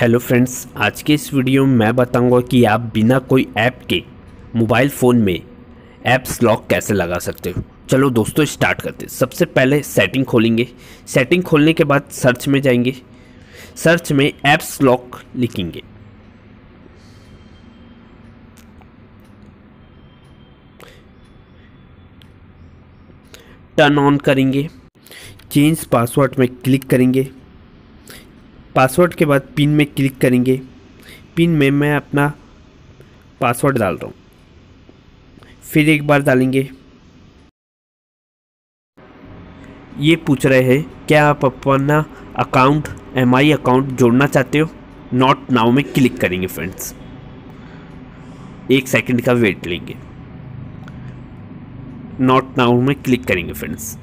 Hello friends, आज के इस वीडियो में मैं बताऊंगा कि आप बिना कोई ऐप के मोबाइल फ़ोन में ऐप्स लॉक कैसे लगा सकते हो। चलो दोस्तों स्टार्ट करते हैं। सबसे पहले सेटिंग खोलेंगे। सेटिंग खोलने के बाद सर्च में जाएंगे। सर्च में ऐप्स लॉक लिखेंगे। टर्न ऑन करेंगे। चेंज पासवर्ड में क्लिक करेंगे। पासवर्ड के बाद पिन में क्लिक करेंगे। पिन में मैं अपना पासवर्ड डाल रहा हूँ, फिर एक बार डालेंगे। ये पूछ रहे हैं क्या आप अपना अकाउंट MI अकाउंट जोड़ना चाहते हो। नॉट नाउ में क्लिक करेंगे। फ्रेंड्स एक सेकंड का वेट लेंगे। नॉट नाउ में क्लिक करेंगे। फ्रेंड्स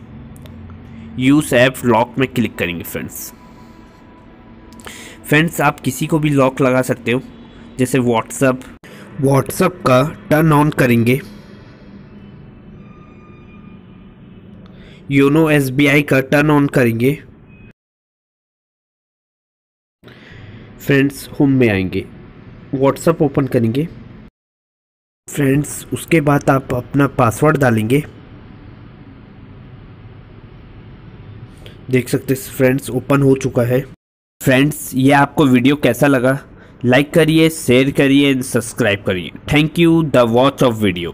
यूज़ ऐप लॉक में क्लिक करेंगे। फ्रेंड्स आप किसी को भी लॉक लगा सकते हो, जैसे व्हाट्सएप का टर्न ऑन करेंगे। यूनो SBI का टर्न ऑन करेंगे। फ्रेंड्स होम में आएंगे, व्हाट्सएप ओपन करेंगे। फ्रेंड्स उसके बाद आप अपना पासवर्ड डालेंगे। देख सकते हैं फ्रेंड्स ओपन हो चुका है। फ्रेंड्स ये आपको वीडियो कैसा लगा, लाइक करिए, शेयर करिए, सब्सक्राइब करिए। Thank you the watch of video.